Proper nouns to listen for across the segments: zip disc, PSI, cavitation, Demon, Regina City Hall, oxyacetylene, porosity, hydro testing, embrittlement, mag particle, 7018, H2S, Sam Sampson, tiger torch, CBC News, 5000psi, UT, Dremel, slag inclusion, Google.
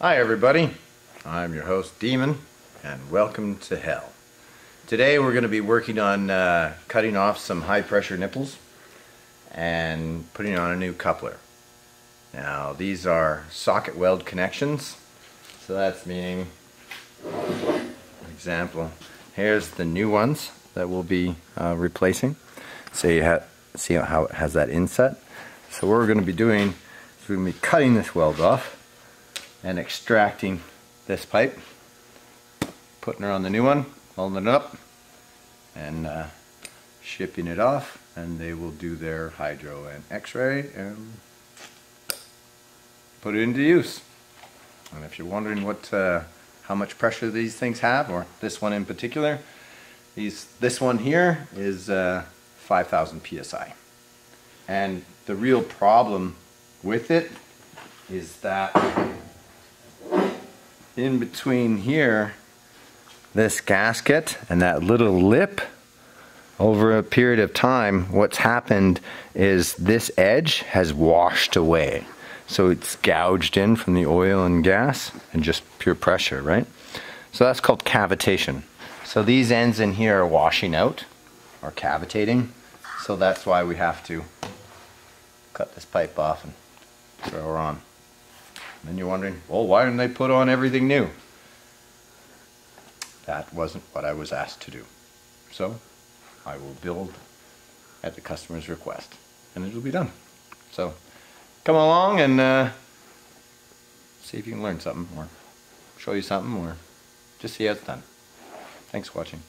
Hi everybody, I'm your host Demon and welcome to hell. Today we're going to be working on cutting off some high pressure nipples and putting on a new coupler. Now these are socket weld connections, so that's meaning, for example, here's the new ones that we'll be replacing. So you see how it has that inset. So what we're going to be doing is we're going to be cutting this weld off and extracting this pipe, putting her on the new one, welding it up, and shipping it off, and they will do their hydro and x-ray and put it into use. And if you're wondering what how much pressure these things have, or this one in particular, this one here is 5,000 psi. And the real problem with it is that in between here, this gasket and that little lip, over a period of time, what's happened is this edge has washed away. So it's gouged in from the oil and gas and just pure pressure, right? So that's called cavitation. So these ends in here are washing out or cavitating. So that's why we have to cut this pipe off and throw her on. And then you're wondering, well, why didn't they put on everything new? That wasn't what I was asked to do. So I will build at the customer's request, and it'll be done. So come along and see if you can learn something, or show you something, or just see how it's done. Thanks for watching.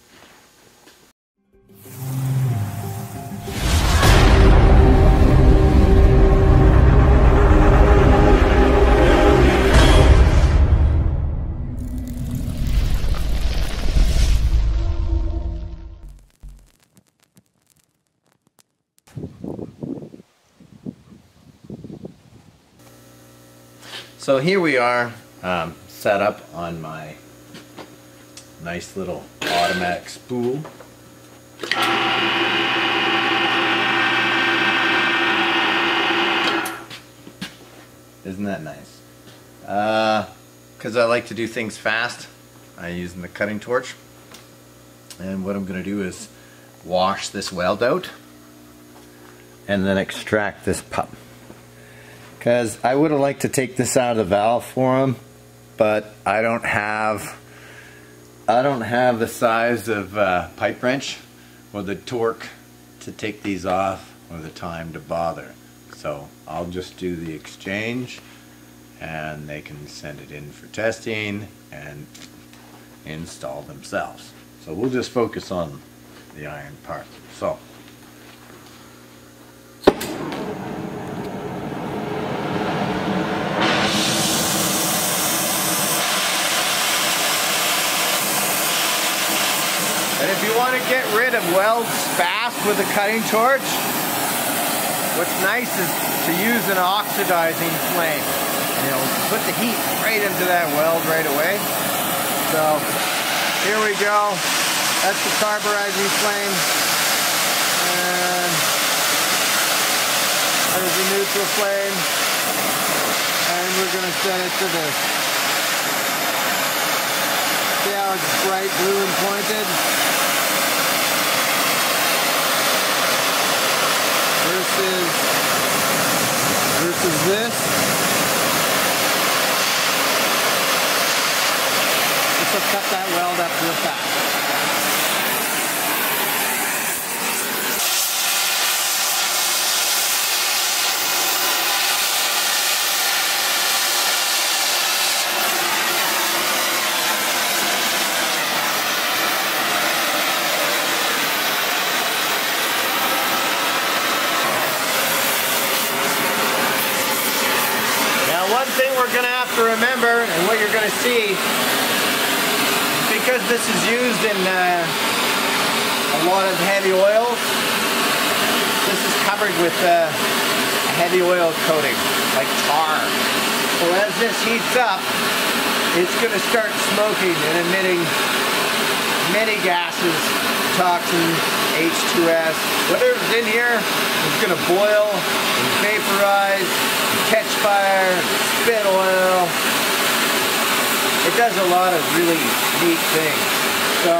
So here we are, set up on my nice little automatic spool. Isn't that nice? Because I like to do things fast, I'm using the cutting torch. And what I'm going to do is wash this weld out and then extract this pup. Because I would have liked to take this out of the valve for them, but I don't have the size of pipe wrench or the torque to take these off or the time to bother. So I'll just do the exchange, and they can send it in for testing and install themselves. So we'll just focus on the iron part. So. And if you want to get rid of welds fast with a cutting torch, what's nice is to use an oxidizing flame. And it'll put the heat right into that weld right away. So here we go. That's the carburizing flame. And that is the neutral flame. And we're going to set it to this. See how it's bright blue and pointed? Versus this. Let's just cut that weld up real fast. Remember, and what you're going to see, because this is used in a lot of heavy oils, this is covered with a heavy oil coating, like tar. So as this heats up, it's going to start smoking and emitting many gases, toxins, H2S, whatever's in here is going to boil and vaporize, catch fire, spit oil, It does a lot of really neat things. So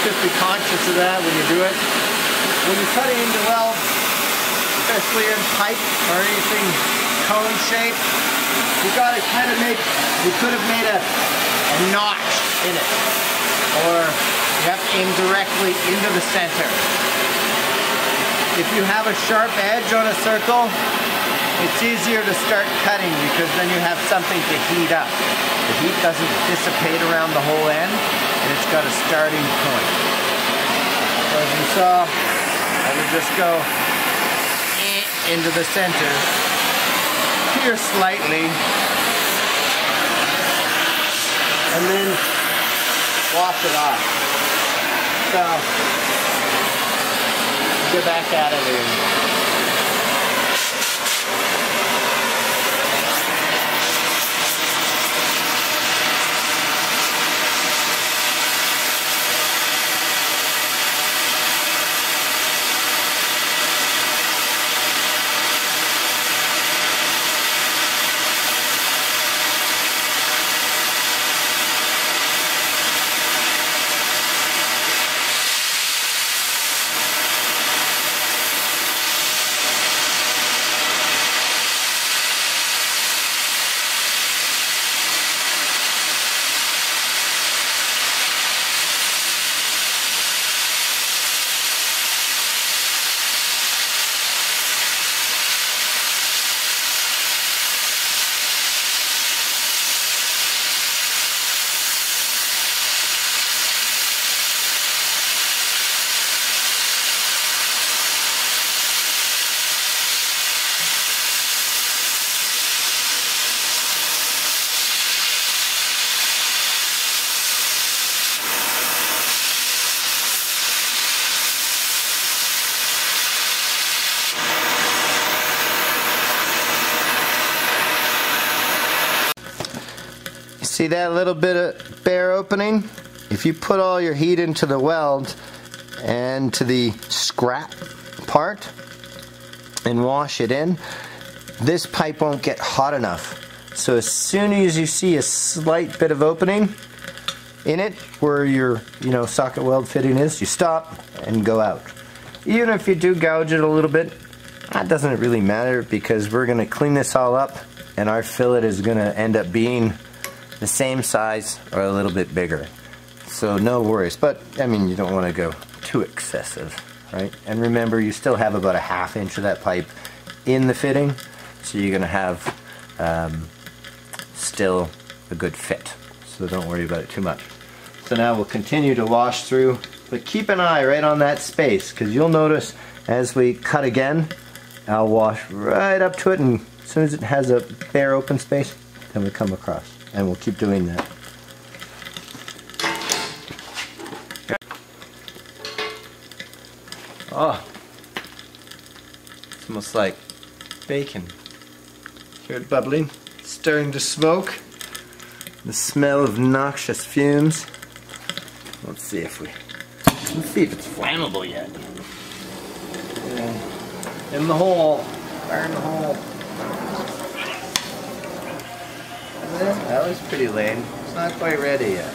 just be conscious of that when you do it. When you're cutting into welds, especially in pipe or anything cone shaped, you gotta kind of make, you could have made a notch in it. Or you have to aim directly into the center. If you have a sharp edge on a circle, it's easier to start cutting because then you have something to heat up. The heat doesn't dissipate around the whole end, and it's got a starting point. So as you saw, I would just go into the center, here slightly, and then wash it off. So, get back at it and see that little bit of bare opening? If you put all your heat into the weld and to the scrap part and wash it in, this pipe won't get hot enough. So as soon as you see a slight bit of opening in it where your socket weld fitting is, you stop and go out. Even if you do gouge it a little bit, that doesn't really matter because we're gonna clean this all up and our fillet is gonna end up being the same size or a little bit bigger. So no worries, but I mean you don't want to go too excessive, right? And remember you still have about a half inch of that pipe in the fitting, so you're going to have still a good fit. So don't worry about it too much. So now we'll continue to wash through, but keep an eye right on that space because you'll notice as we cut again, I'll wash right up to it, and as soon as it has a bare open space, then we come across. And we'll keep doing that. Oh, it's almost like bacon. Hear it bubbling, starting to smoke. The smell of noxious fumes. Let's see if it's flammable yet. In the hole, fire in the hole. That was pretty lame. It's not quite ready yet.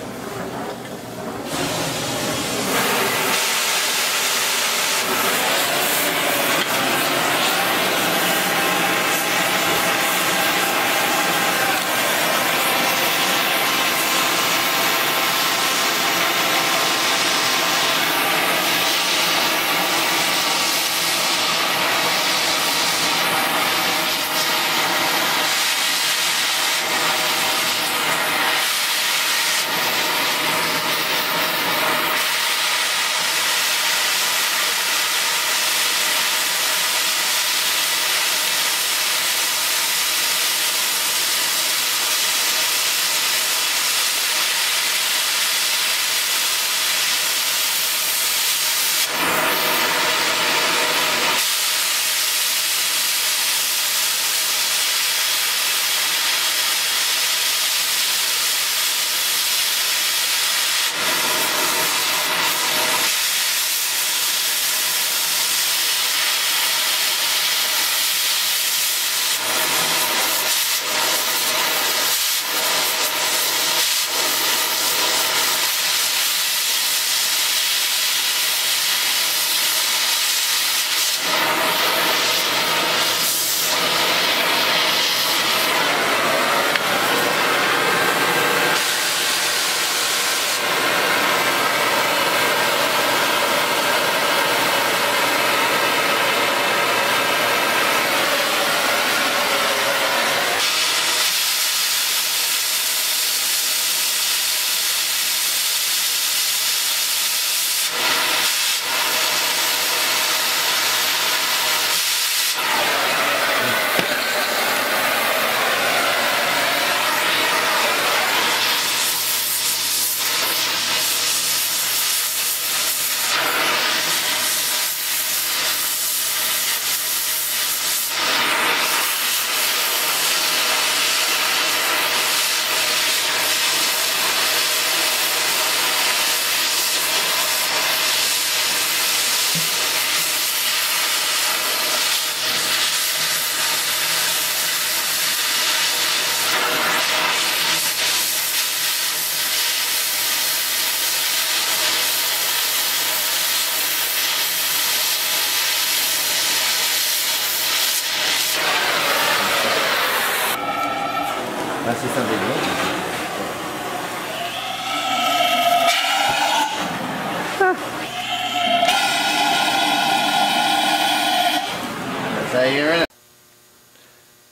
Let's see something That's how you're in it.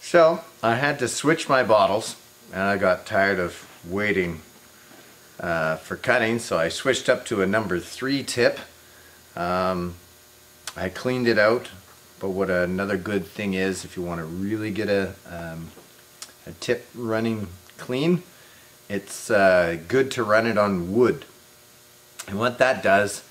So I had to switch my bottles, and I got tired of waiting for cutting, so I switched up to a number 3 tip. I cleaned it out, but what another good thing is, if you want to really get a tip running clean, it's good to run it on wood. And what that does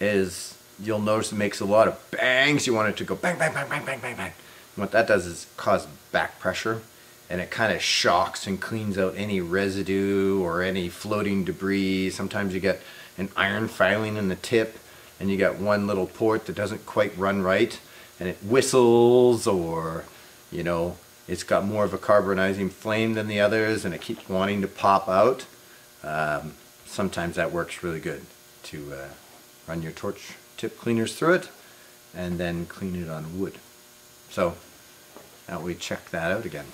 is you'll notice it makes a lot of bangs. You want it to go bang, bang, bang, bang, bang, bang, bang. And what that does is cause back pressure, and it kind of shocks and cleans out any residue or any floating debris. Sometimes you get an iron filing in the tip, and you got one little port that doesn't quite run right, and it whistles, or, you know, it's got more of a carbonizing flame than the others, and it keeps wanting to pop out. Sometimes that works really good to run your torch tip cleaners through it and then clean it on wood. So now we check that out again.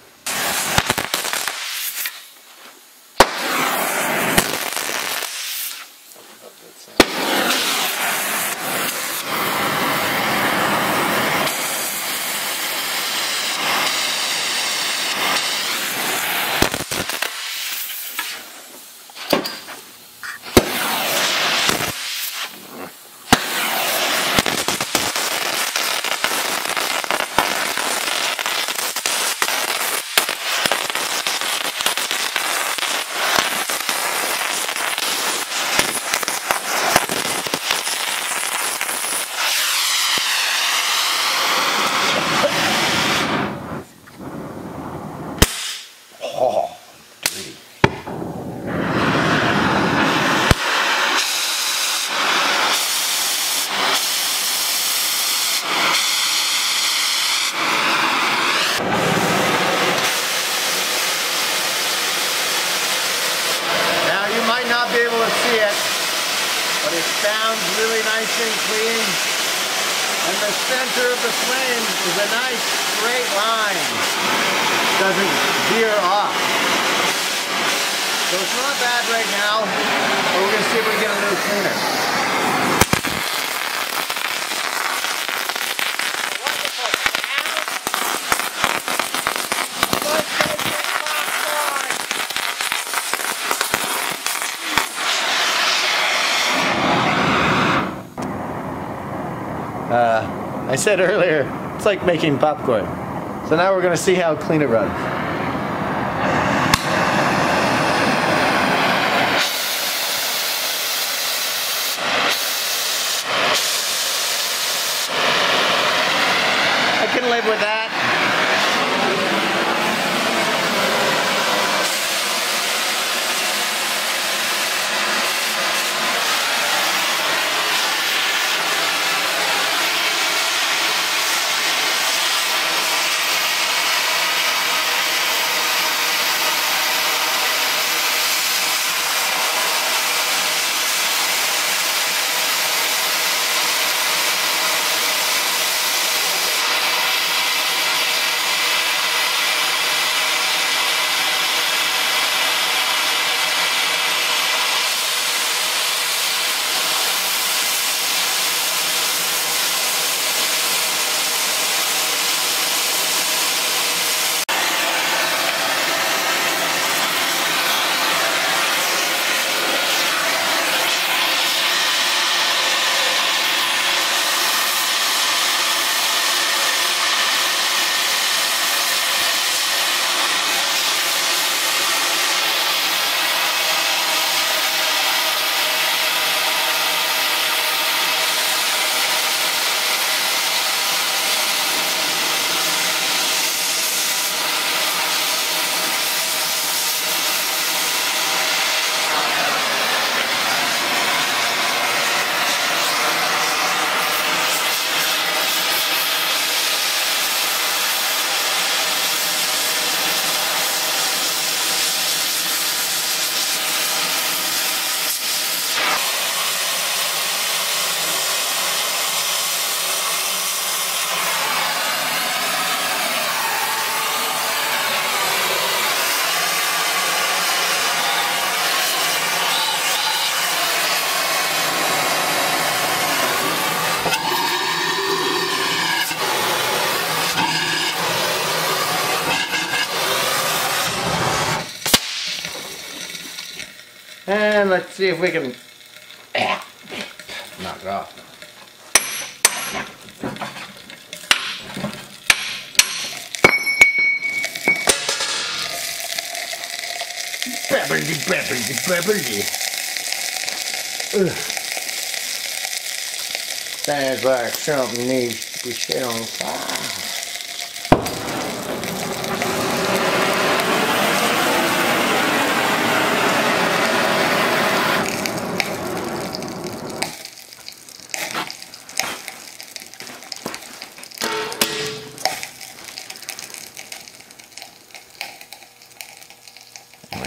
Sounds really nice and clean, and the center of the flame is a nice straight line. It doesn't veer off. So it's not bad right now, but we're going to see if we can get a little cleaner. Wonderful sound. Let's go get popcorn. I said earlier, it's like making popcorn. So now we're going to see how clean it runs. I can live with that. And let's see if we can knock it off. Bubbly, bubbly, bubbly. Sounds like something needs to be set on fire.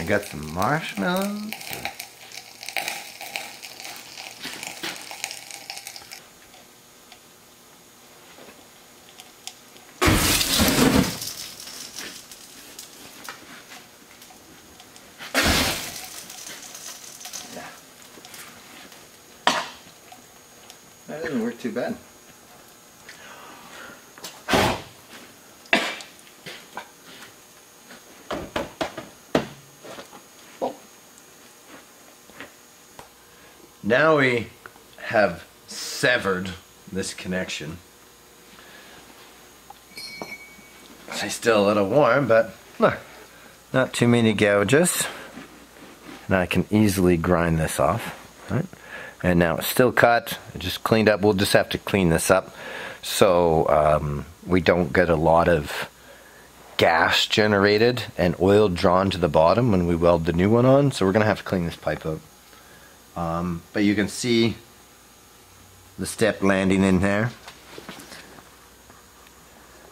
Got some marshmallows. Yeah. That didn't work too bad. Now we have severed this connection. It's still a little warm, but look, not too many gouges. And I can easily grind this off. Right? And now it's still cut, it just cleaned up. We'll just have to clean this up so we don't get a lot of gas generated and oil drawn to the bottom when we weld the new one on. So we're gonna have to clean this pipe out. But you can see the step landing in there.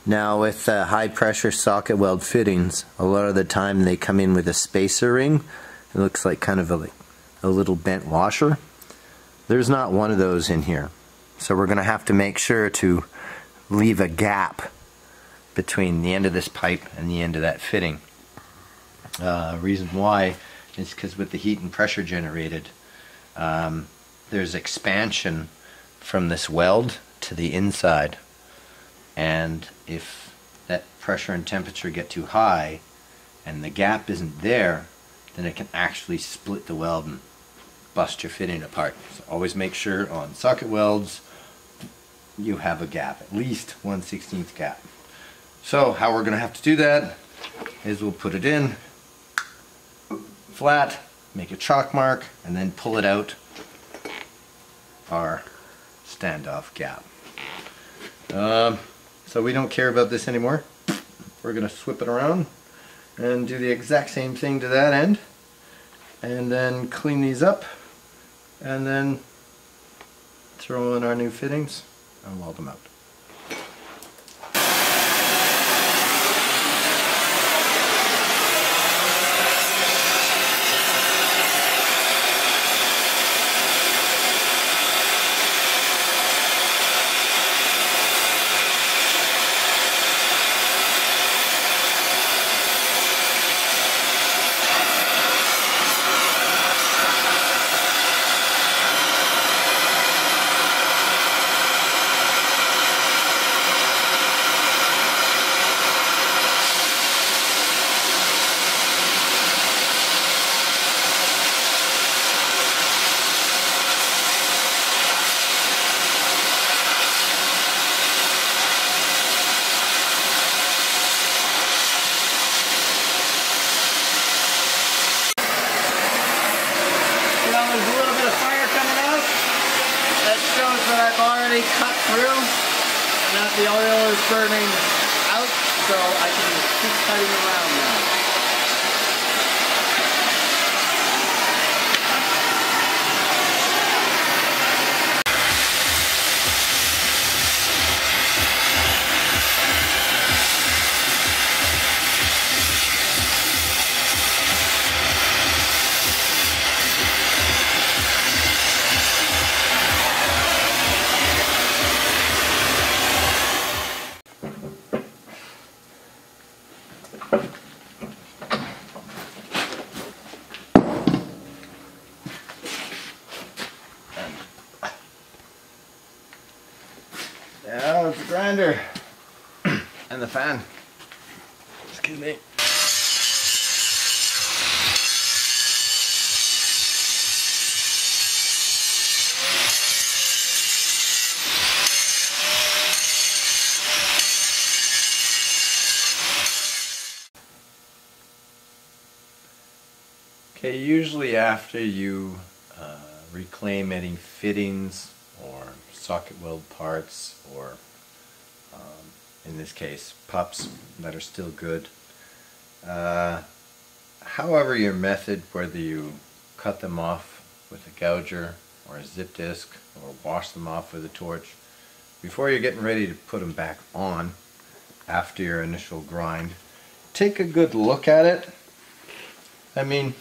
Now with high pressure socket weld fittings, a lot of the time they come in with a spacer ring. It looks like kind of a little bent washer. There's not one of those in here. So we're going to have to make sure to leave a gap between the end of this pipe and the end of that fitting. Reason why is because with the heat and pressure generated, there's expansion from this weld to the inside, and if that pressure and temperature get too high and the gap isn't there, then it can actually split the weld and bust your fitting apart. So always make sure on socket welds you have a gap, at least 1/16 gap. So how we're gonna have to do that is we'll put it in flat, make a chalk mark, and then pull it out our standoff gap. So we don't care about this anymore. We're gonna swip it around and do the exact same thing to that end, and then clean these up, and then throw in our new fittings and weld them out. Cut through, and now the oil is burning out, so I can keep cutting around now. Now it's the grinder and the fan. Excuse me. Okay, usually after you reclaim any fittings or socket weld parts or in this case pups that are still good, however your method, whether you cut them off with a gouger or a zip disc or wash them off with a torch, before you're getting ready to put them back on after your initial grind, take a good look at it. I mean,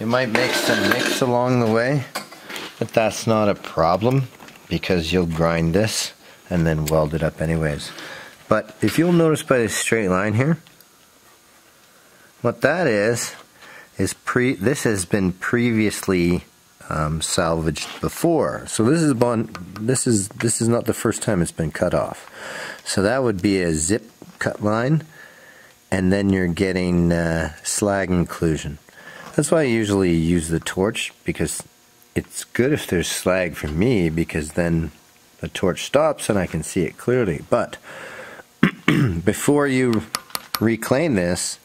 you might make some nicks along the way, but that's not a problem because you'll grind this and then weld it up anyways. But if you'll notice by this straight line here, what that is this has been previously salvaged before. So this is not the first time it's been cut off. So that would be a zip cut line, and then you're getting slag inclusion. That's why I usually use the torch, because it's good if there's slag for me, because then the torch stops and I can see it clearly. But before you reclaim this,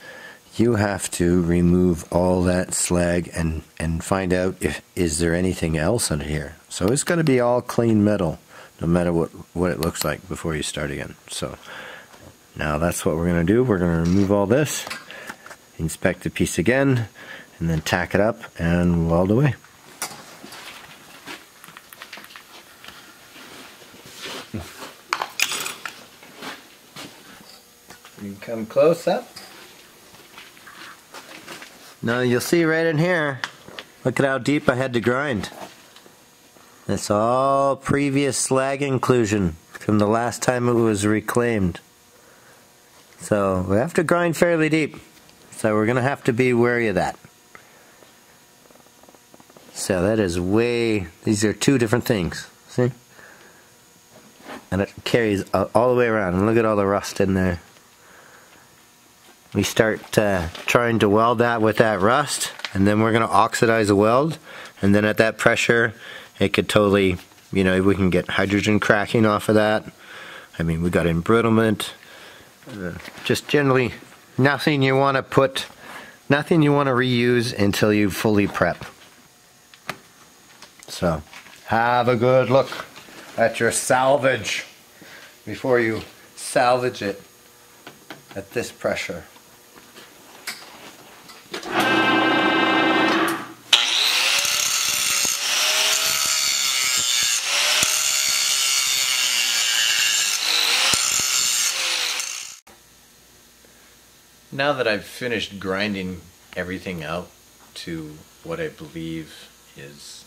you have to remove all that slag and find out is there anything else under here. So it's going to be all clean metal, no matter what it looks like before you start again. So now that's what we're going to do. We're going to remove all this, inspect the piece again, and then tack it up and weld away. You can come close up. Now you'll see right in here, look at how deep I had to grind. That's all previous slag inclusion from the last time it was reclaimed. So we have to grind fairly deep. So we're going to have to be wary of that. So that is way, these are two different things, see? And it carries all the way around, and look at all the rust in there. We start trying to weld that with that rust, and then we're going to oxidize the weld, and then at that pressure it could totally, you know, we can get hydrogen cracking off of that. I mean, we got embrittlement, just generally nothing you want to put, nothing you want to reuse until you fully prep. So have a good look at your salvage before you salvage it at this pressure. Now that I've finished grinding everything out to what I believe is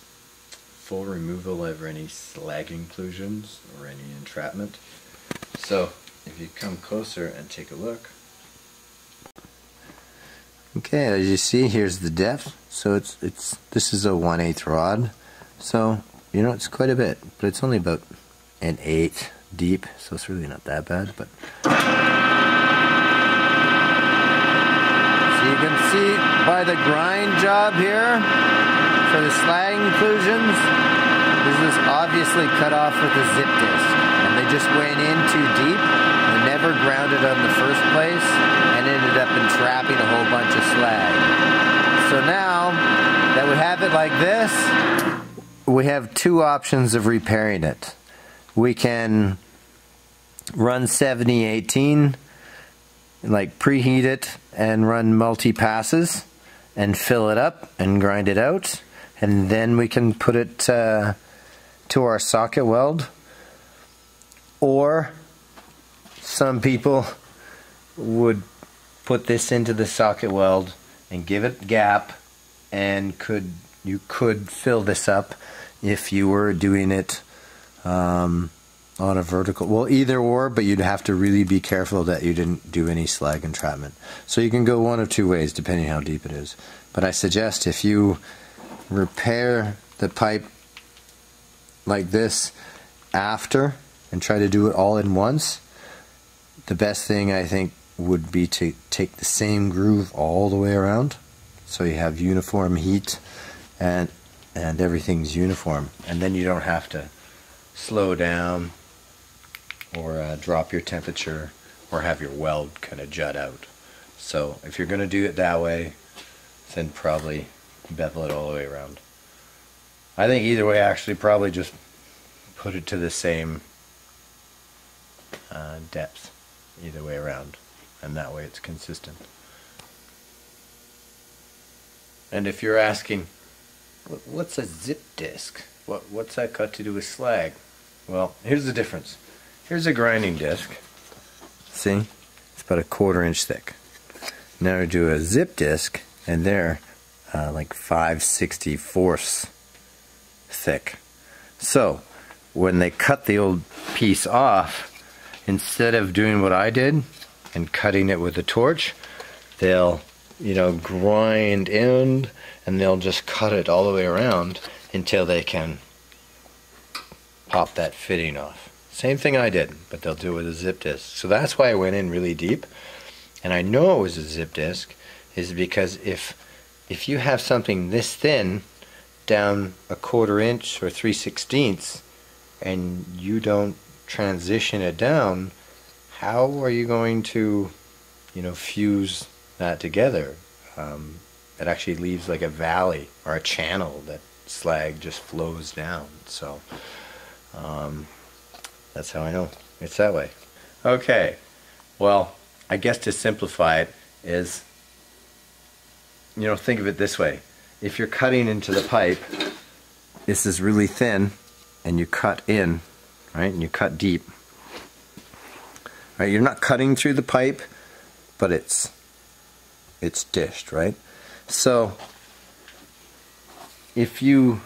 full removal of any slag inclusions or any entrapment, so if you come closer and take a look. Okay, as you see, here's the depth. So it's this is a 1/8 rod. So, you know, it's quite a bit, but it's only about an 1/8 deep, so it's really not that bad, but so you can see by the grind job here for the slag inclusions, this is obviously cut off with a zip disc, and they just went in too deep. Never grounded on the first place and ended up entrapping a whole bunch of slag. So now that we have it like this, we have two options of repairing it. We can run 7018, like preheat it and run multi-passes and fill it up and grind it out, and then we can put it to our socket weld. Or some people would put this into the socket weld and give it gap, and you could fill this up if you were doing it on a vertical. Well, either or, but you'd have to really be careful that you didn't do any slag entrapment. So you can go one of two ways depending how deep it is. But I suggest if you repair the pipe like this after and try to do it all in once, the best thing, I think, would be to take the same groove all the way around, so you have uniform heat and everything's uniform, and then you don't have to slow down or drop your temperature or have your weld kind of jut out. So if you're going to do it that way, then probably bevel it all the way around. I think either way, actually probably just put it to the same depth either way around, and that way it's consistent. And if you're asking, what's a zip disc? What's that got to do with slag? Well, here's the difference. Here's a grinding disc. See? It's about 1/4 inch thick. Now we do a zip disc, and they're like 5/64 thick. So, when they cut the old piece off, instead of doing what I did and cutting it with a torch, they'll, you know, grind in, and they'll just cut it all the way around until they can pop that fitting off. Same thing I did, but they'll do it with a zip disc. So that's why I went in really deep, and I know it was a zip disc, is because if you have something this thin down 1/4 inch or 3/16 and you don't transition it down, how are you going to, you know, fuse that together? It actually leaves like a valley or a channel that slag just flows down. So that's how I know it's that way. Okay, well, I guess to simplify it is, you know, think of it this way. If you're cutting into the pipe, this is really thin, and you cut in, right, and you cut deep. Right, you're not cutting through the pipe, but it's dished, right? So if you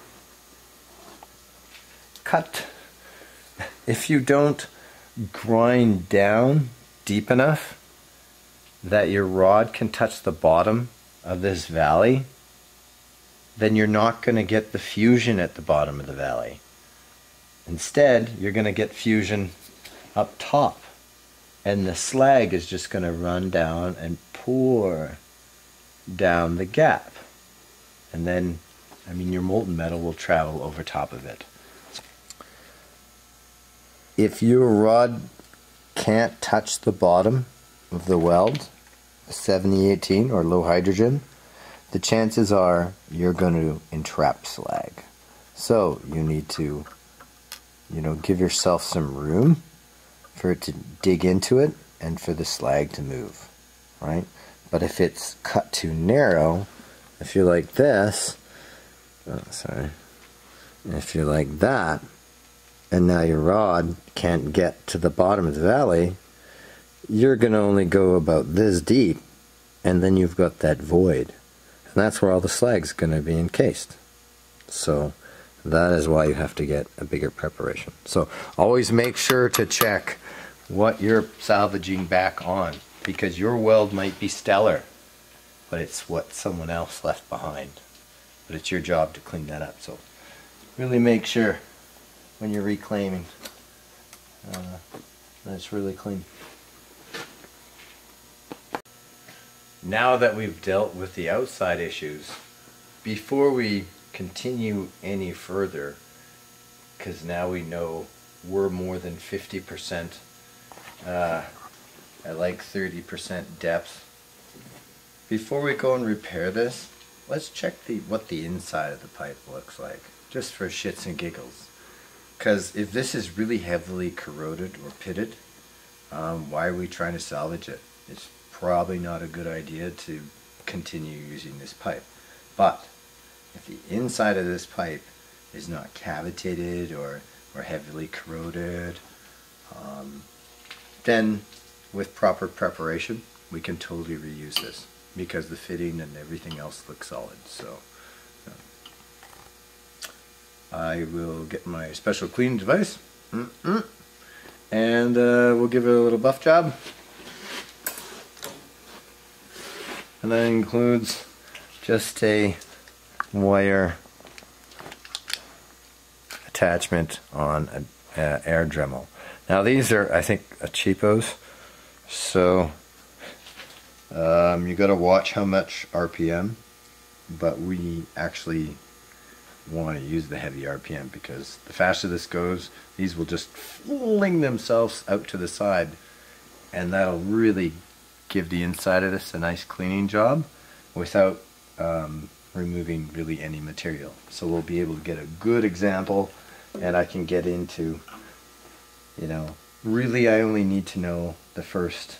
don't grind down deep enough that your rod can touch the bottom of this valley, then you're not going to get the fusion at the bottom of the valley. Instead, you're going to get fusion up top, and the slag is just going to run down and pour down the gap, and then, I mean, your molten metal will travel over top of it. If your rod can't touch the bottom of the weld, 7018 or low hydrogen, the chances are you're going to entrap slag. So you need to, you know, give yourself some room for it to dig into it and for the slag to move, right? But if it's cut too narrow, if you're like this, oh, sorry, if you're like that, and now your rod can't get to the bottom of the valley, you're going to only go about this deep, and then you've got that void. And that's where all the slag's going to be encased. So that is why you have to get a bigger preparation. So always make sure to check what you're salvaging back on, because your weld might be stellar, but it's what someone else left behind. But it's your job to clean that up. So really make sure when you're reclaiming, that's really clean. Now that we've dealt with the outside issues, before we continue any further, because now we know we're more than 50%, I like 30% depth. Before we go and repair this, let's check what the inside of the pipe looks like, just for shits and giggles. Because if this is really heavily corroded or pitted, why are we trying to salvage it? It's probably not a good idea to continue using this pipe. But if the inside of this pipe is not cavitated or heavily corroded, then with proper preparation, we can totally reuse this, because the fitting and everything else looks solid. So I will get my special cleaning device, and we'll give it a little buff job. And that includes just a wire attachment on an air Dremel. Now these are, I think, cheapos, so you got to watch how much RPM, but we actually want to use the heavy RPM, because the faster this goes, these will just fling themselves out to the side, and that'll really give the inside of this a nice cleaning job without removing really any material. So we'll be able to get a good example, and I can get into, you know, really I only need to know the first,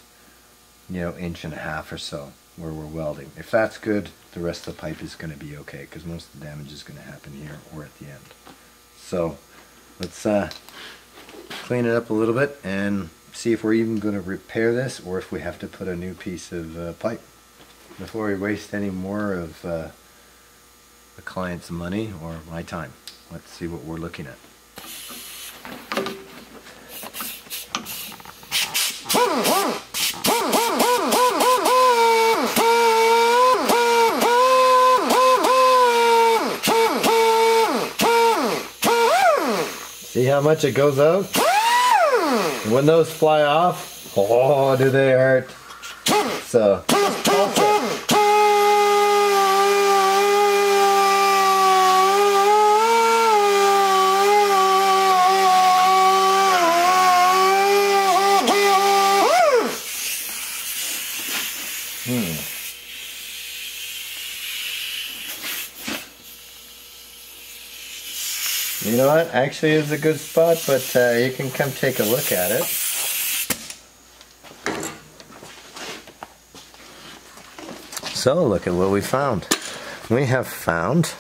you know, inch and a half or so where we're welding. If that's good, the rest of the pipe is going to be okay, because most of the damage is going to happen here or at the end. So let's clean it up a little bit and see if we're even going to repair this, or if we have to put a new piece of pipe. Before we waste any more of the client's money or my time, let's see what we're looking at. See how much it goes out? When those fly off, oh, do they hurt. So, you know what, actually is a good spot, but you can come take a look at it. So look at what we found. We have found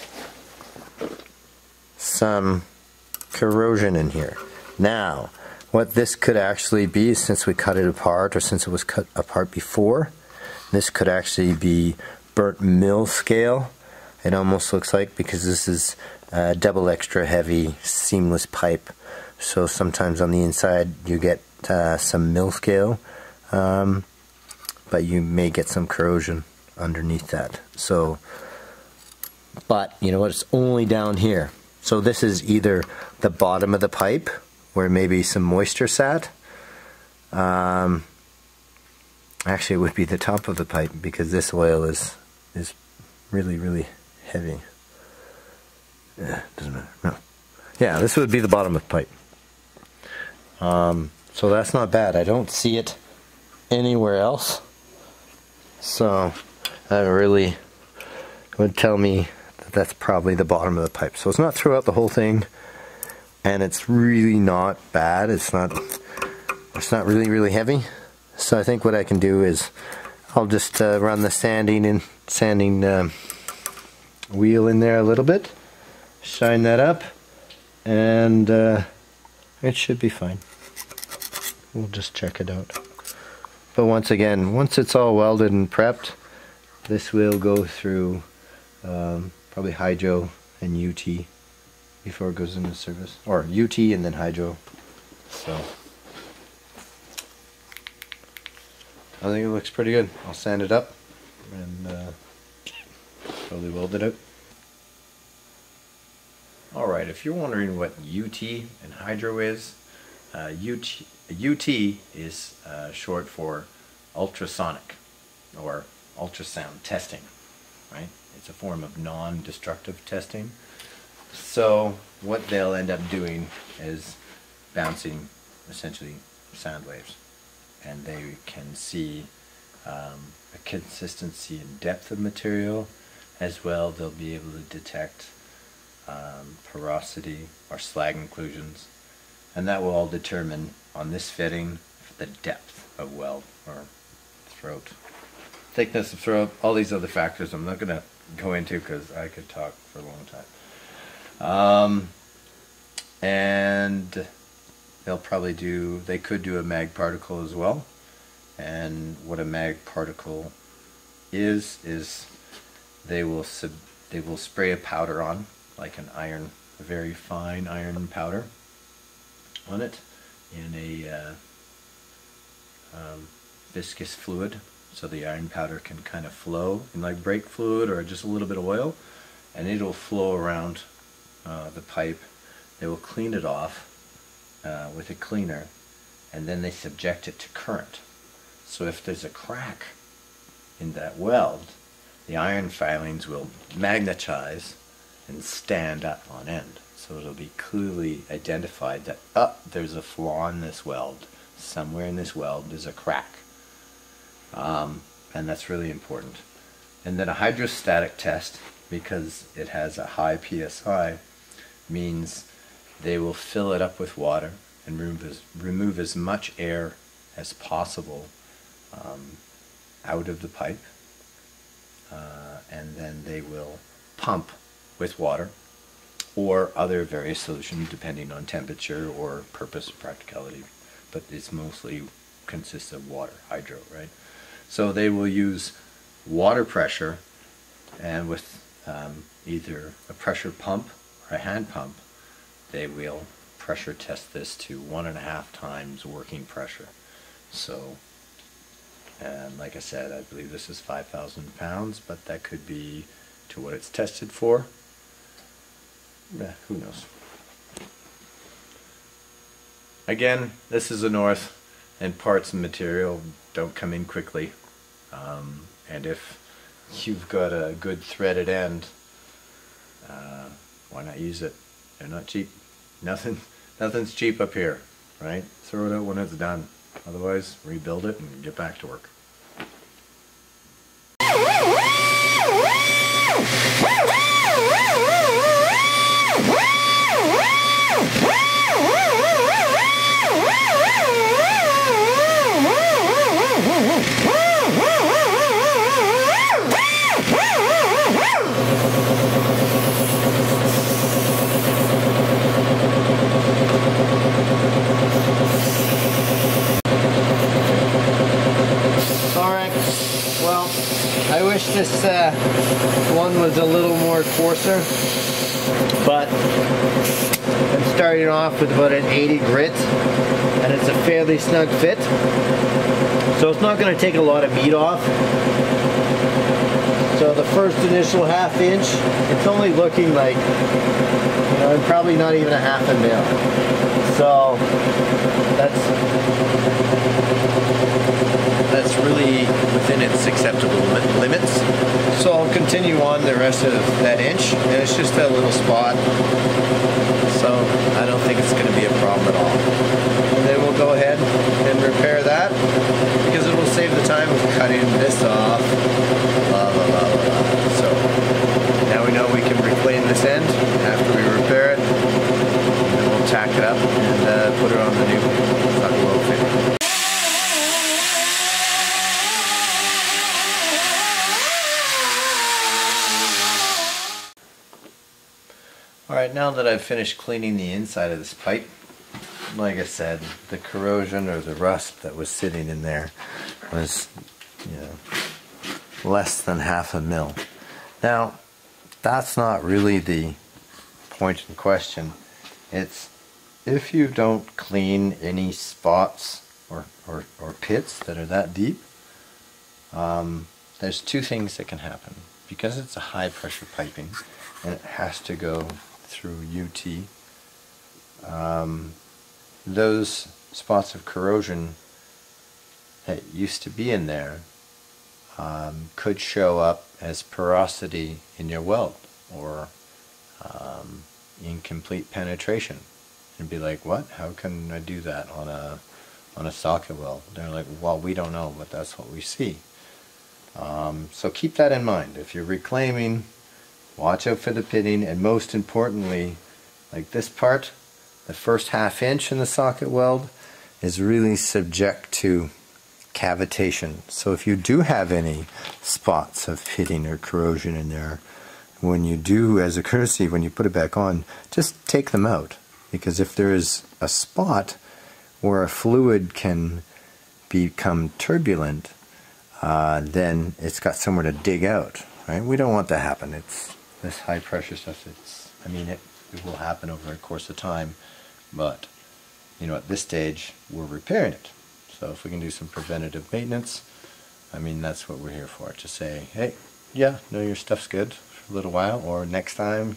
some corrosion in here. Now, what this could actually be, since we cut it apart, or since it was cut apart before, this could actually be burnt mill scale. It almost looks like, because this is double extra heavy seamless pipe, so sometimes on the inside you get some mill scale, but you may get some corrosion underneath that. So, but you know what, it's only down here. So this is either the bottom of the pipe where maybe some moisture sat. Actually, it would be the top of the pipe, because this oil is really heavy. Yeah, doesn't matter. No. Yeah, this would be the bottom of the pipe. So that's not bad. I don't see it anywhere else. So that really would tell me that that's probably the bottom of the pipe. So it's not throughout the whole thing, and it's really not bad. It's not really heavy. So I think what I can do is I'll just run the sanding wheel in there a little bit. Shine that up, and it should be fine. We'll just check it out. But once again, once it's all welded and prepped, this will go through probably hydro and UT before it goes into service, or UT and then hydro. So I think it looks pretty good. I'll sand it up and probably weld it out. Alright, if you're wondering what UT and hydro is, UT is short for ultrasonic, or ultrasound testing, right? It's a form of non-destructive testing. So what they'll end up doing is bouncing essentially sound waves, and they can see a consistency and depth of material. As well, they'll be able to detect porosity or slag inclusions, and that will all determine on this fitting the depth of weld or throat, thickness of throat, all these other factors I'm not going to go into because I could talk for a long time. And they'll probably do, they could do a mag particle as well, and what a mag particle is they will spray a powder on, like an iron, a very fine iron powder on it, in a viscous fluid, so the iron powder can kind of flow in like brake fluid or just a little bit of oil, and it'll flow around the pipe. They will clean it off with a cleaner, and then they subject it to current. So if there's a crack in that weld, the iron filings will magnetize and stand up on end, so it'll be clearly identified that there's a flaw in this weld, somewhere in this weld there's a crack, and that's really important. And then a hydrostatic test, because it has a high PSI, means they will fill it up with water and remove as much air as possible out of the pipe, and then they will pump with water or other various solutions depending on temperature or purpose or practicality, but it's mostly consists of water, hydro, right? So they will use water pressure, and with either a pressure pump or a hand pump, they will pressure test this to 1.5 times working pressure. So, and like I said, I believe this is 5,000 pounds, but that could be to what it's tested for. Who knows? Again, this is the North, and parts and material don't come in quickly. And if you've got a good threaded end, why not use it? They're not cheap. Nothing's cheap up here, right? Throw it out when it's done. Otherwise, rebuild it and get back to work. This one was a little more coarser, but I'm starting off with about an 80 grit, and it's a fairly snug fit, so it's not going to take a lot of meat off. So the first initial ½ inch, it's only looking like, you know, probably not even ½ a mil. So that's really within its acceptable limits. So I'll continue on the rest of that inch, and it's just that little spot. So I don't think it's going to be a problem at all. And then we'll go ahead and repair that, because it will save the time of cutting this off. Blah, blah, blah, blah. So now we know we can reclaim this end after we repair it. And then we'll tack it up and put it on the new buckle fitter. Alright, now that I've finished cleaning the inside of this pipe, like I said, the corrosion or the rust that was sitting in there was, you know, less than ½ a mil. Now, that's not really the point in question. It's if you don't clean any spots or pits that are that deep, there's two things that can happen. Because it's a high pressure piping and it has to go through UT, those spots of corrosion that used to be in there could show up as porosity in your weld, or incomplete penetration, and be like, what? How can I do that on a socket weld? They're like, well, we don't know, but that's what we see. So keep that in mind if you're reclaiming. Watch out for the pitting, and most importantly, like this part, the first ½ inch in the socket weld is really subject to cavitation. So if you do have any spots of pitting or corrosion in there, when you do, as a courtesy, when you put it back on, just take them out. Because if there is a spot where a fluid can become turbulent, then it's got somewhere to dig out, right? We don't want that to happen. It's this high pressure stuff. It's, I mean, it will happen over the course of time, but, you know, at this stage we're repairing it. So if we can do some preventative maintenance, I mean, that's what we're here for, to say, hey, yeah, no, your stuff's good for a little while, or next time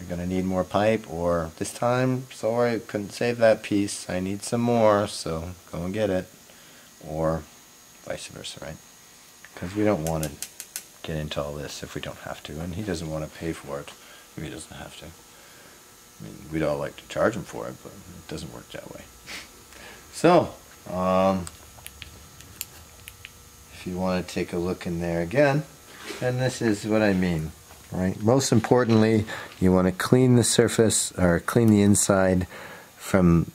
you're going to need more pipe, or this time, sorry, I couldn't save that piece, I need some more, so go and get it, or vice versa, right? Because we don't want to get into all this if we don't have to, and he doesn't want to pay for it if he doesn't have to. I mean, we'd all like to charge him for it, but it doesn't work that way. So, if you want to take a look in there again, And this is what I mean, right? Most importantly, you want to clean the surface, or clean the inside from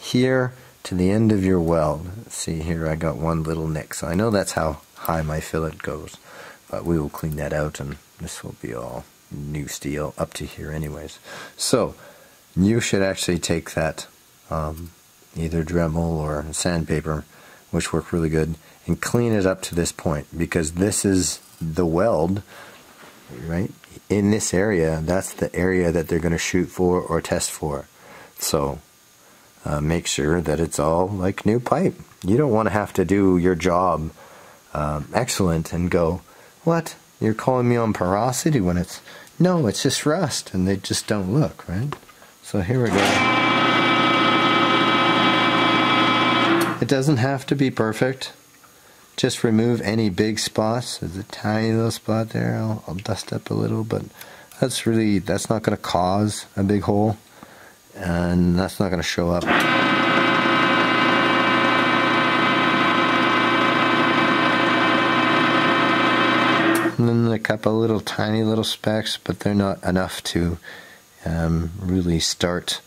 here to the end of your weld. See here, I got one little nick, so I know that's how high my fillet goes, but we will clean that out and this will be all new steel up to here anyways. So you should actually take that either Dremel or sandpaper, which work really good, and clean it up to this point, because this is the weld, right? In this area, that's the area that they're going to shoot for or test for. So make sure that it's all like new pipe. You don't want to have to do your job excellent and go, what? You're calling me on porosity when it's, no, it's just rust and they just don't look, right? So here we go. It doesn't have to be perfect. Just remove any big spots. There's a tiny little spot there. I'll dust up a little, but that's not going to cause a big hole, and that's not going to show up. And then a couple little tiny little specks, but they're not enough to really start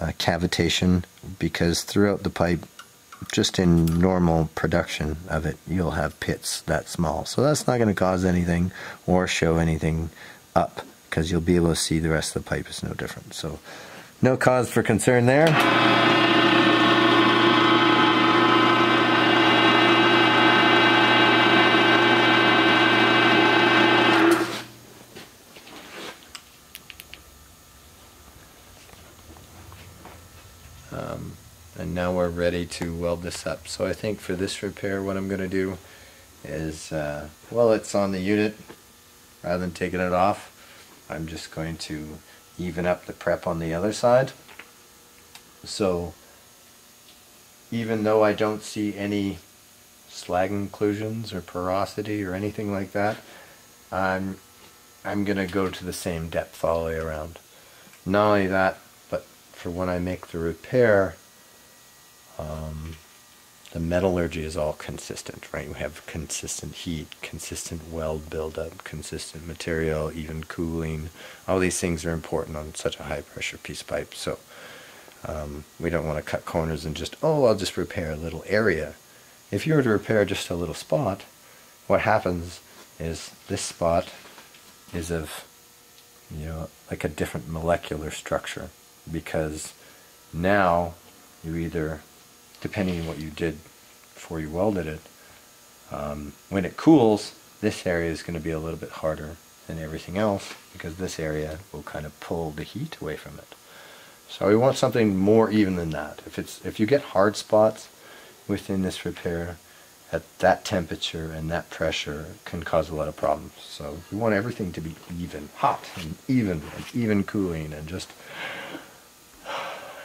cavitation, because throughout the pipe, just in normal production of it, you'll have pits that small. So that's not going to cause anything or show anything up, because you'll be able to see the rest of the pipe is no different. So no cause for concern there. And now we're ready to weld this up. So I think for this repair, what I'm going to do is, well, it's on the unit. Rather than taking it off, I'm just going to even up the prep on the other side. So even though I don't see any slag inclusions or porosity or anything like that, I'm going to go to the same depth all the way around. Not only that, but for when I make the repair, the metallurgy is all consistent, right? We have consistent heat, consistent weld buildup, consistent material, even cooling. All these things are important on such a high pressure piece of pipe. So we don't want to cut corners and just, oh, I'll just repair a little area. If you were to repair just a little spot, what happens is this spot is of, you know, like a different molecular structure, because now you either, depending on what you did before you welded it, when it cools, this area is going to be a little bit harder than everything else, because this area will kind of pull the heat away from it. So we want something more even than that. If you get hard spots within this repair, at that temperature and that pressure, it can cause a lot of problems. So we want everything to be even hot and even cooling, and just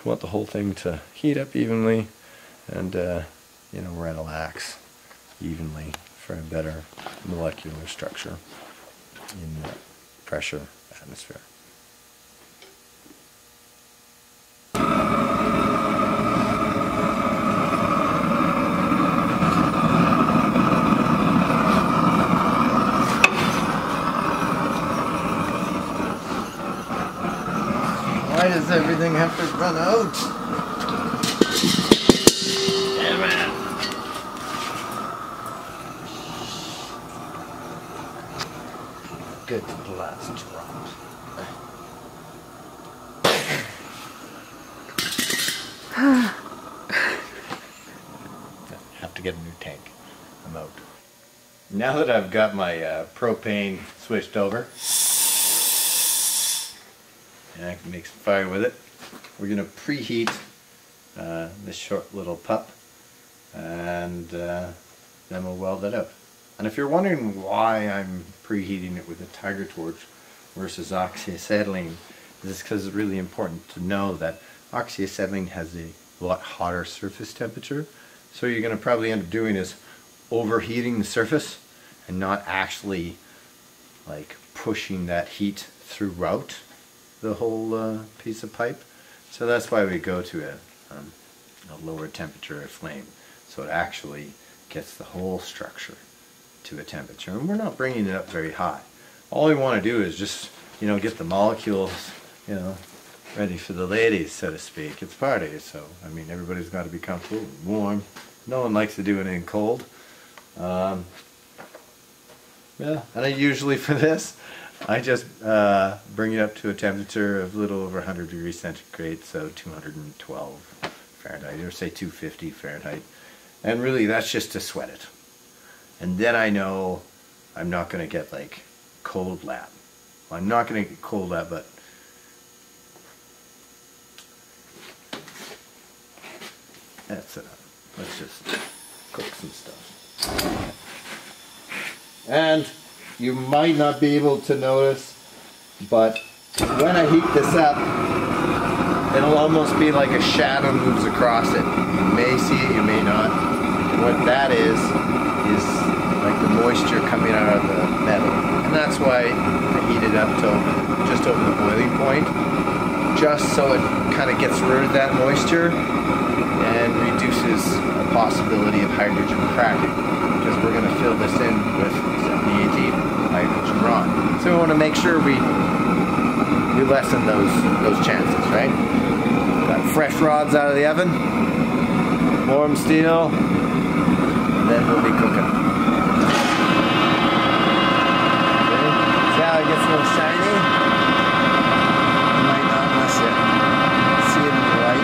want the whole thing to heat up evenly. And you know, relax evenly for a better molecular structure in the pressure atmosphere. Why does everything have to run out? Good last drop. Have to get a new tank. I'm out. Now that I've got my propane switched over, and I can make some fire with it, we're going to preheat this short little pup, and then we'll weld it up. And if you're wondering why I'm preheating it with a tiger torch versus oxyacetylene, this is because it's really important to know that oxyacetylene has a lot hotter surface temperature. So you're going to probably end up doing is overheating the surface and not actually like pushing that heat throughout the whole piece of pipe. So that's why we go to a lower temperature of flame, so it actually gets the whole structure. to a temperature, and we're not bringing it up very high. All we want to do is just, you know, get the molecules, you know, ready for the ladies, so to speak. It's party, so I mean, everybody's got to be comfortable and warm. No one likes to do anything cold. Yeah, and I usually for this, I just bring it up to a temperature of a little over 100 degrees centigrade, so 212 Fahrenheit, or say 250 Fahrenheit. And really, that's just to sweat it. And then I know I'm not going to get, like, cold lap. Well, I'm not going to get cold lap, but that's enough. Let's just cook some stuff. And you might not be able to notice, but when I heat this up, it'll almost be like a shadow moves across it. You may see it, you may not. What that is like the moisture coming out of the metal. And that's why I heat it up to just over the boiling point, just so it kind of gets rid of that moisture and reduces the possibility of hydrogen cracking, because we're going to fill this in with 7018 hydrogen rod. So we want to make sure we lessen those chances, right? Got fresh rods out of the oven, warm steel, and then we'll be cooking. Okay. See how it gets a little shiny? You might not miss it. See it in the light.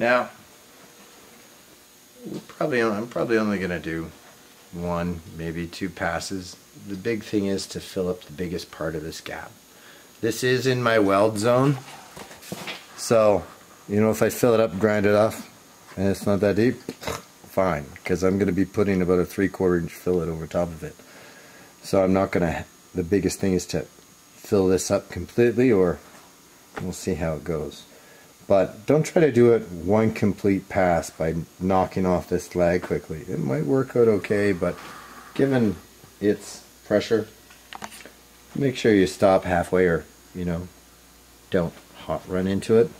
Now, I'm probably only going to do one, maybe two passes. The big thing is to fill up the biggest part of this gap. This is in my weld zone, so, you know, if I fill it up, grind it off, and it's not that deep, fine, because I'm going to be putting about a 3/4 inch fillet over top of it. So I'm not going to, the biggest thing is to fill this up completely, or we'll see how it goes. But don't try to do it one complete pass by knocking off this lag quickly. It might work out okay, but given its pressure, make sure you stop halfway, or, you know, don't hot run into it.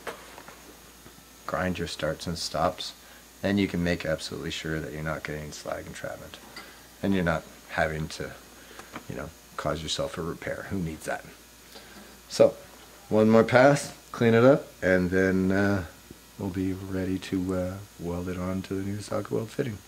Grind your starts and stops. Then you can make absolutely sure that you're not getting slag entrapment. And you're not having to, you know, cause yourself a repair. Who needs that? So, one more pass. Clean it up, and then we'll be ready to weld it on to the new socket weld fitting.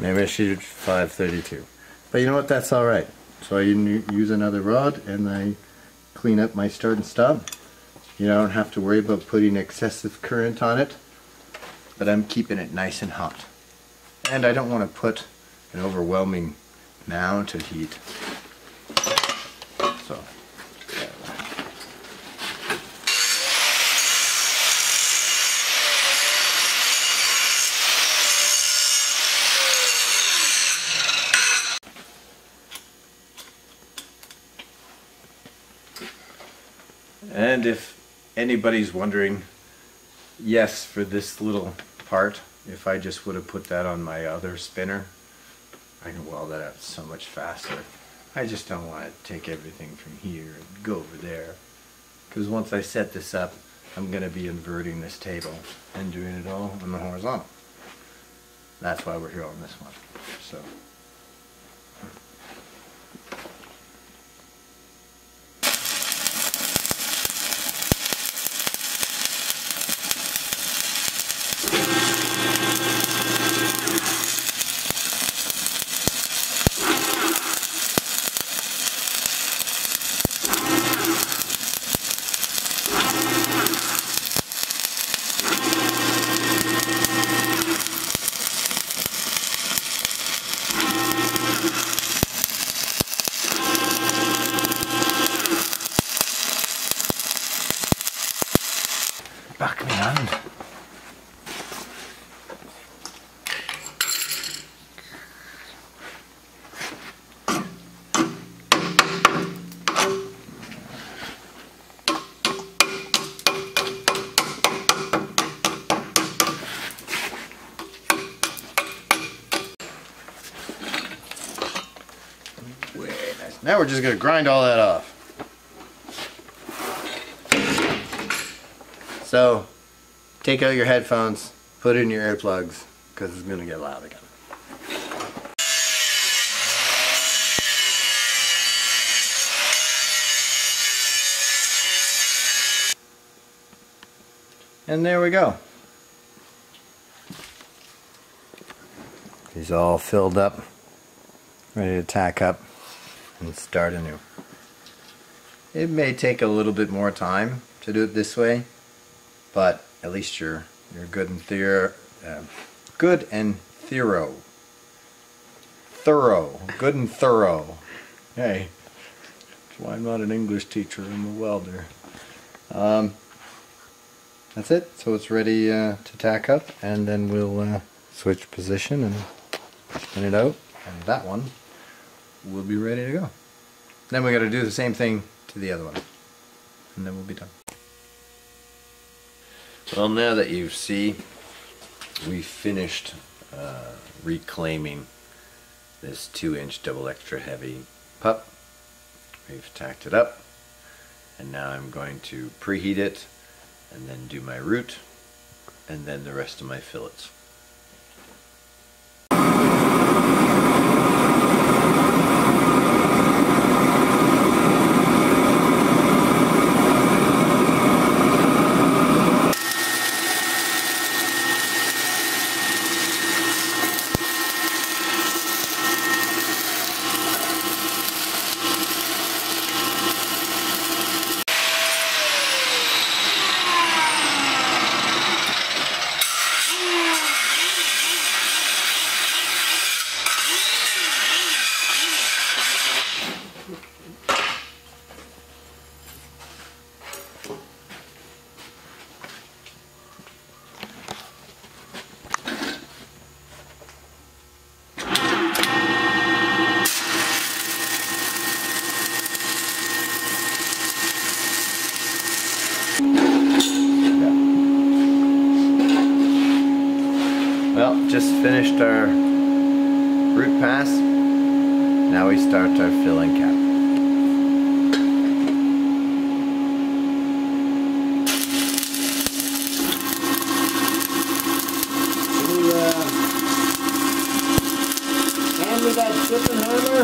Maybe I shoot 532, but you know what? That's all right. So I use another rod, and I clean up my start and stop. You know, I don't have to worry about putting excessive current on it, but I'm keeping it nice and hot. And I don't want to put an overwhelming amount of heat. So. And if anybody's wondering, yes, for this little part, if I just would have put that on my other spinner, I can weld that out so much faster. I just don't want to take everything from here and go over there, because once I set this up, I'm going to be inverting this table and doing it all on the horizontal. That's why we're here on this one. So. Back me hand. Now we're just going to grind all that off. So, take out your headphones, put in your earplugs, because it's going to get loud again. And there we go. These all filled up, ready to tack up and start anew. It may take a little bit more time to do it this way, but at least you're good and thorough. Hey, that's why I'm not an English teacher. I'm a welder. That's it. So it's ready to tack up, and then we'll switch position and spin it out, and that one will be ready to go. Then we got to do the same thing to the other one, and then we'll be done. Well, now that you see, we finished reclaiming this 2-inch double extra heavy pup. We've tacked it up, and now I'm going to preheat it and then do my root and then the rest of my fillets. Well, just finished our root pass. Now we start our filling cap. Hand me that chipping hammer.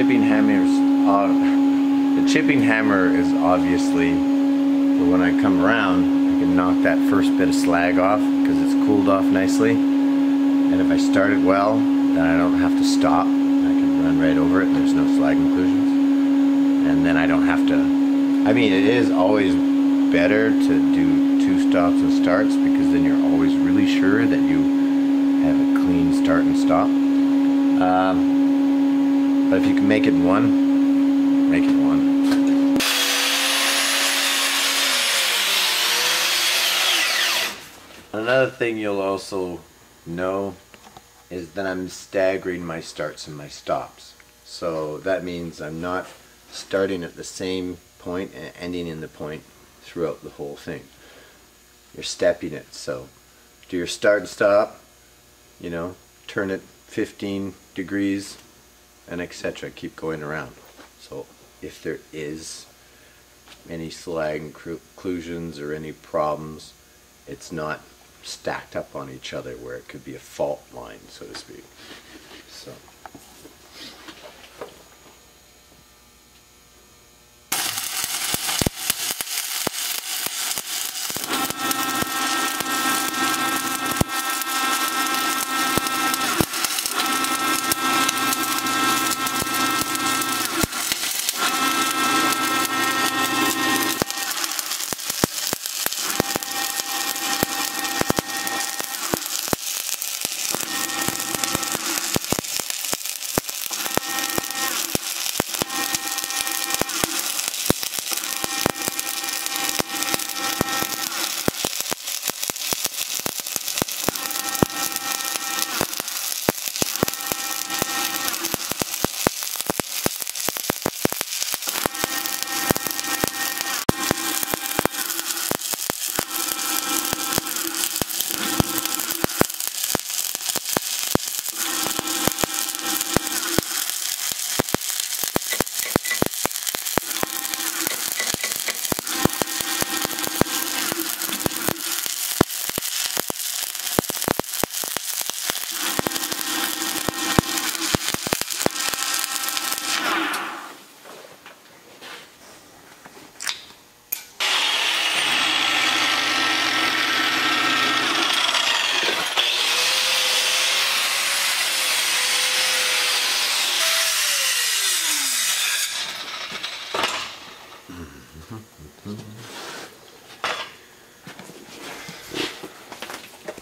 The chipping hammer is obviously, but when I come around, I can knock that first bit of slag off because it's cooled off nicely. And if I start it well, then I don't have to stop. I can run right over it and there's no slag inclusions. And then I don't have to, I mean, it is always better to do two stops and starts because then you're always really sure that you have a clean start and stop. But if you can make it in one, make it in one. Another thing you'll also know is that I'm staggering my starts and my stops. So that means I'm not starting at the same point and ending in the point throughout the whole thing. You're stepping it, so do your start and stop, you know, turn it 15 degrees and etc. Keep going around. So if there is any slag inclusions or any problems, it's not stacked up on each other where it could be a fault line, so to speak. So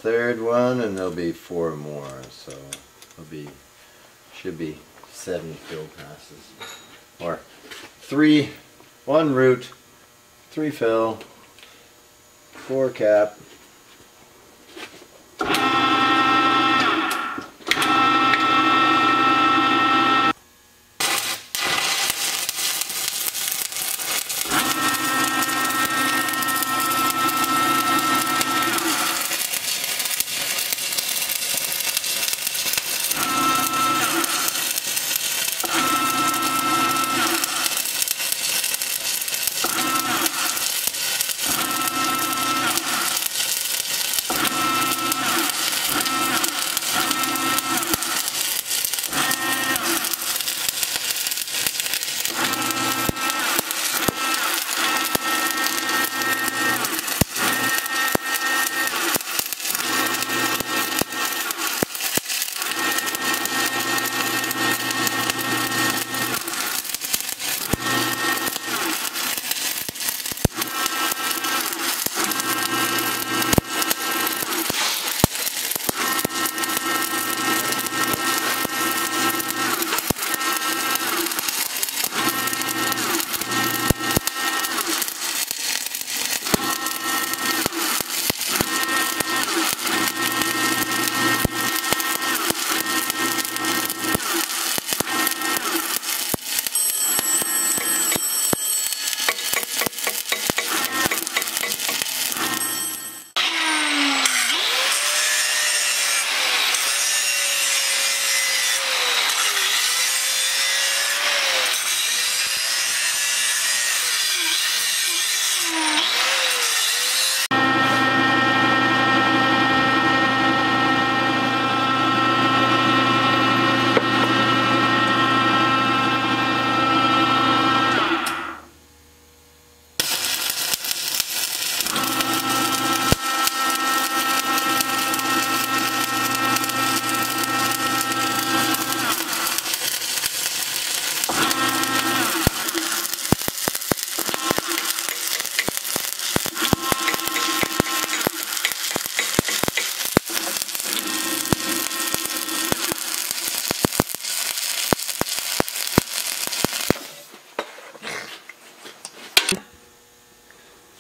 third one, and there'll be four more, so it'll be, should be 7 fill passes, or 3, 1 root, 3 fill, 4 cap.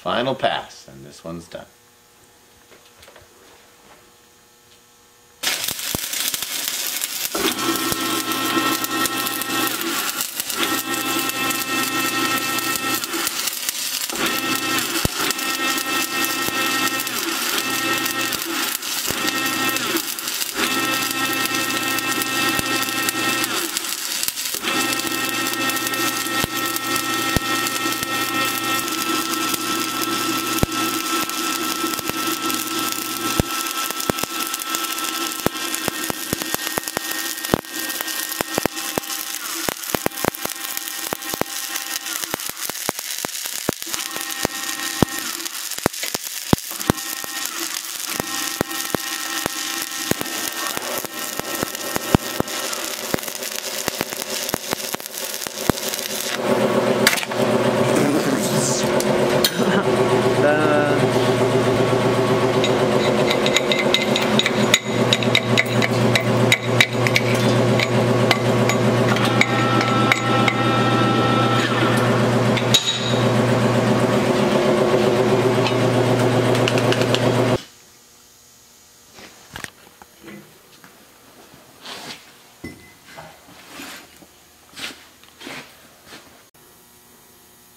Final pass, and this one's done.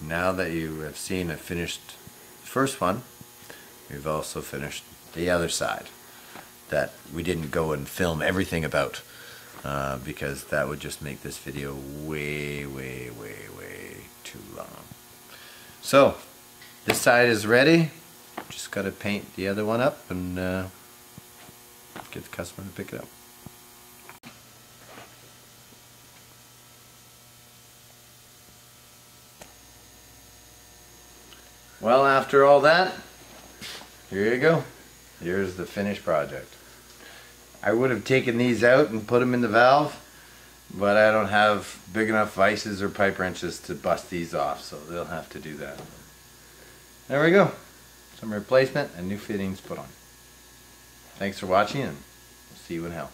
Now that you have seen and finished the first one, we've also finished the other side that we didn't go and film everything about because that would just make this video way too long. So this side is ready, just got to paint the other one up and get the customer to pick it up. Well, after all that, here you go. Here's the finished project. I would have taken these out and put them in the valve, but I don't have big enough vices or pipe wrenches to bust these off, so they'll have to do that. There we go. Some replacement and new fittings put on. Thanks for watching, and we'll see you in hell.